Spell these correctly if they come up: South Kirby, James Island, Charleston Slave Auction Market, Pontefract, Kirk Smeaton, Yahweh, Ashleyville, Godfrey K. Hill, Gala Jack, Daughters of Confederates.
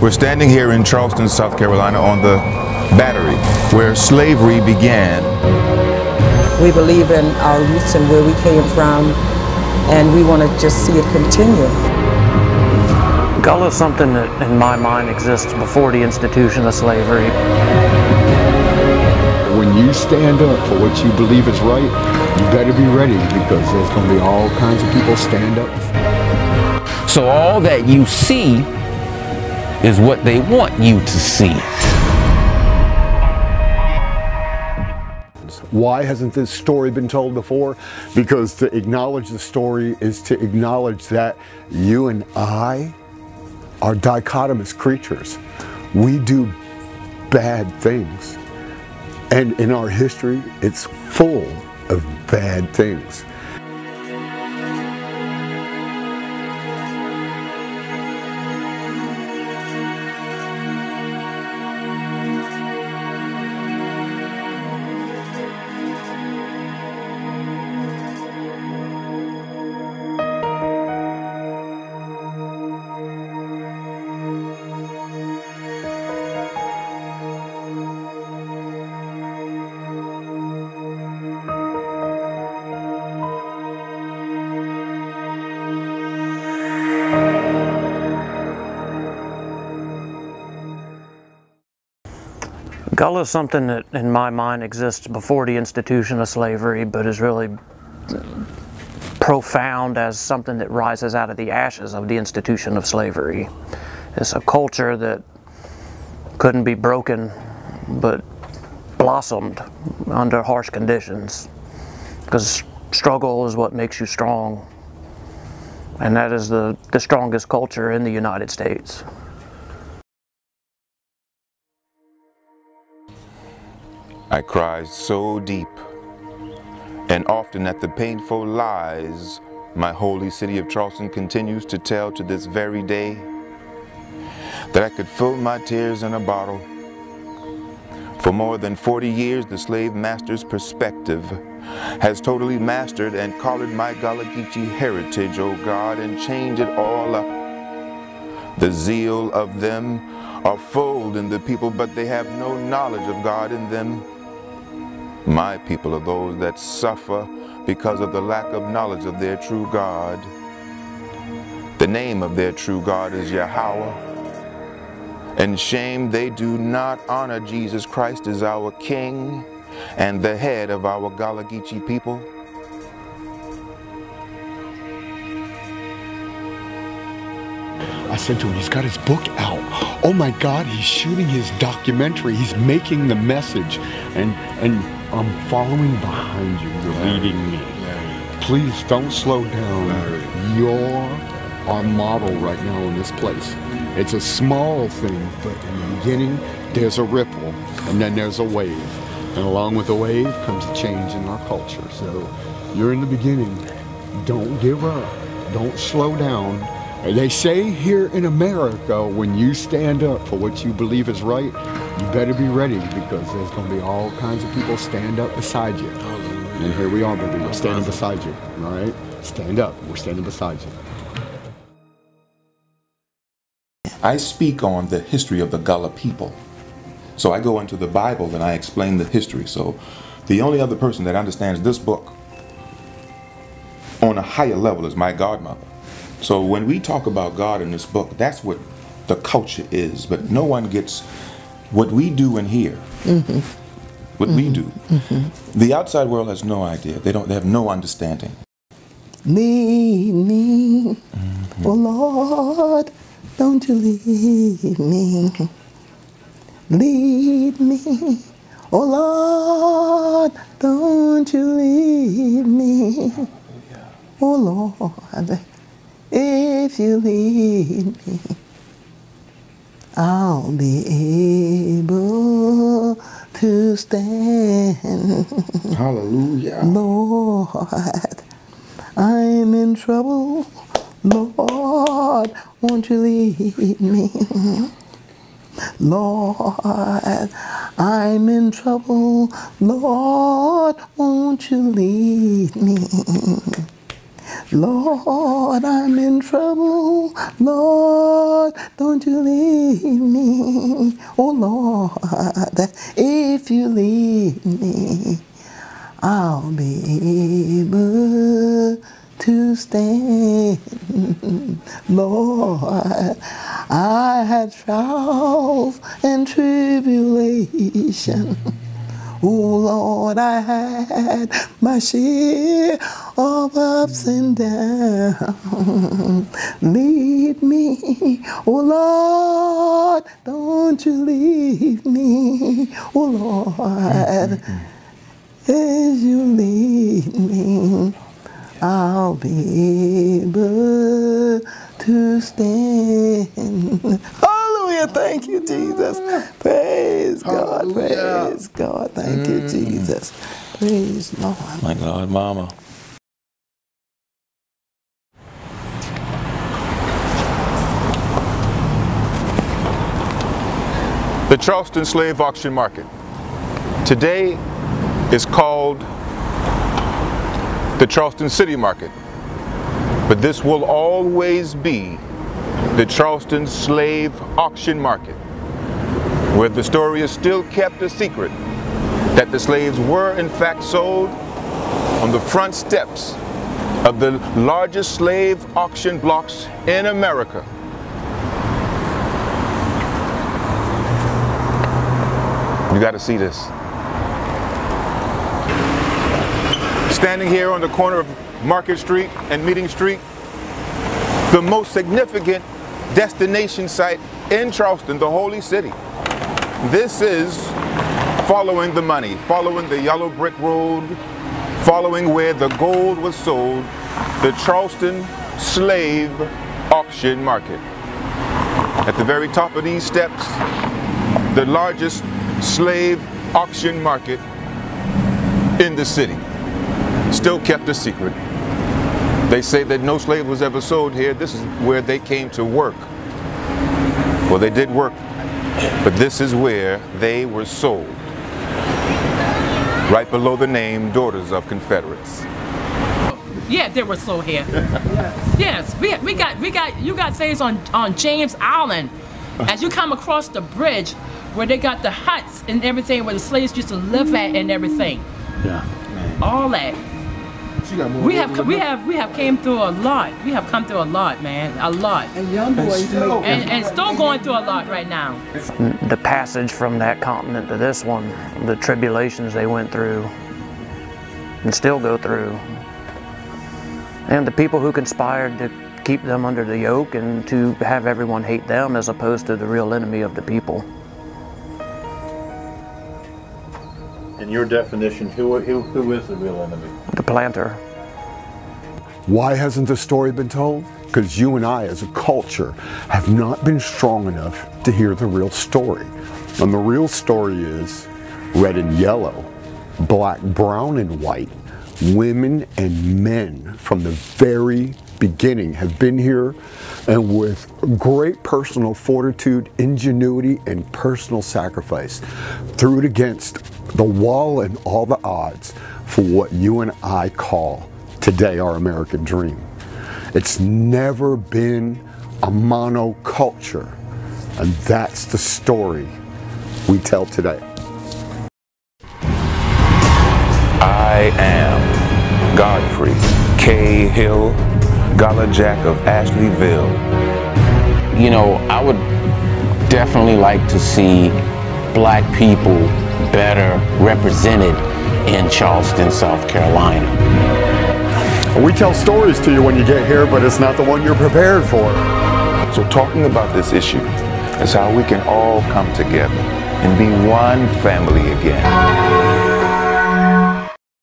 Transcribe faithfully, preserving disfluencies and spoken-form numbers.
We're standing here in Charleston, South Carolina on the Battery, where slavery began. We believe in our roots and where we came from, and we want to just see it continue. Gala is something that, in my mind, exists before the institution of slavery. When you stand up for what you believe is right, you better be ready, because there's going to be all kinds of people stand up. So all that you see is what they want you to see. Why hasn't this story been told before? Because to acknowledge the story is to acknowledge that you and I are dichotomous creatures. We do bad things. And in our history, it's full of bad things. Gala is something that, in my mind, exists before the institution of slavery, but is really profound as something that rises out of the ashes of the institution of slavery. It's a culture that couldn't be broken, but blossomed under harsh conditions, because struggle is what makes you strong, and that is the, the strongest culture in the United States. I cried so deep, and often at the painful lies my holy city of Charleston continues to tell to this very day, that I could fill my tears in a bottle. For more than forty years, the slave master's perspective has totally mastered and collared my Gala Geechee heritage, O God, and changed it all up. The zeal of them are fold in the people, but they have no knowledge of God in them. My people are those that suffer because of the lack of knowledge of their true God. The name of their true God is Yahweh. In shame they do not honor Jesus Christ as our King and the head of our Gala Geechee people. I said to him, he's got his book out. Oh my God, he's shooting his documentary. He's making the message. And, and I'm following behind you. You're Larry, leading me. Larry. Please don't slow down. Larry. You're our model right now in this place. It's a small thing, but in the beginning, there's a ripple, and then there's a wave. And along with the wave comes a change in our culture. So you're in the beginning. Don't give up. Don't slow down. They say here in America, when you stand up for what you believe is right, you better be ready, because there's going to be all kinds of people stand up beside you. And here we are, baby. We're standing beside you, all right? Stand up. We're standing beside you. I speak on the history of the Gala people. So I go into the Bible and I explain the history. So the only other person that understands this book on a higher level is my godmother. So when we talk about God in this book, that's what the culture is. But no one gets what we do in here, mm-hmm. what mm-hmm. we do. Mm-hmm. The outside world has no idea. They don't. They have no understanding. Leave me, mm-hmm. oh Lord, don't you leave me. Leave me, oh Lord, don't you leave me. Oh Lord. If you lead me, I'll be able to stand. Hallelujah. Lord, I'm in trouble. Lord, won't you lead me? Lord, I'm in trouble. Lord, won't you lead me? Lord, I'm in trouble, Lord. Lord, don't you leave me. Oh, Lord, if you leave me, I'll be able to stand. Lord, I had trials and tribulation. Oh, Lord, I had my share of ups and downs. Lead me, oh, Lord, don't you leave me, oh, Lord. As you lead me, I'll be able to stand. Hallelujah. Thank you, Jesus. Praise Hallelujah. God. Praise God. Thank mm. you, Jesus. Praise Lord. My God, Mama. The Charleston Slave Auction Market today is called the Charleston City Market, but this will always be the Charleston Slave Auction Market, where the story is still kept a secret that the slaves were in fact sold on the front steps of the largest slave auction blocks in America. You got to see this. Standing here on the corner of Market Street and Meeting Street, the most significant destination site in Charleston, the Holy City. This is following the money, following the yellow brick road, following where the gold was sold, the Charleston Slave Auction Market. At the very top of these steps, the largest slave auction market in the city, still kept a secret. They say that no slave was ever sold here. This is where they came to work. Well, they did work, but this is where they were sold, right below the name Daughters of Confederates. Yeah, they were sold here. Yes, we, we got we got you got slaves on on James Island. As you come across the bridge, where they got the huts and everything, where the slaves used to live at and everything. Yeah. Man. All that. She got more we have we that. have we have came through a lot. We have come through a lot, man, a lot. And young boys and still, and, and still going through a lot right now. The passage from that continent to this one, the tribulations they went through, and still go through, and the people who conspired to keep them under the yoke and to have everyone hate them as opposed to the real enemy of the people. In your definition, who, who, who is the real enemy? The planter. Why hasn't the story been told? Because you and I as a culture have not been strong enough to hear the real story. And the real story is red and yellow, black, brown and white. Women and men from the very beginning have been here, and with great personal fortitude, ingenuity, and personal sacrifice, threw it against the wall and all the odds for what you and I call today our American dream. It's never been a monoculture, and that's the story we tell today. I am Godfrey K. Hill, Gala Jack of Ashleyville. You know, I would definitely like to see black people better represented in Charleston, South Carolina. We tell stories to you when you get here, but it's not the one you're prepared for. So talking about this issue is how we can all come together and be one family again.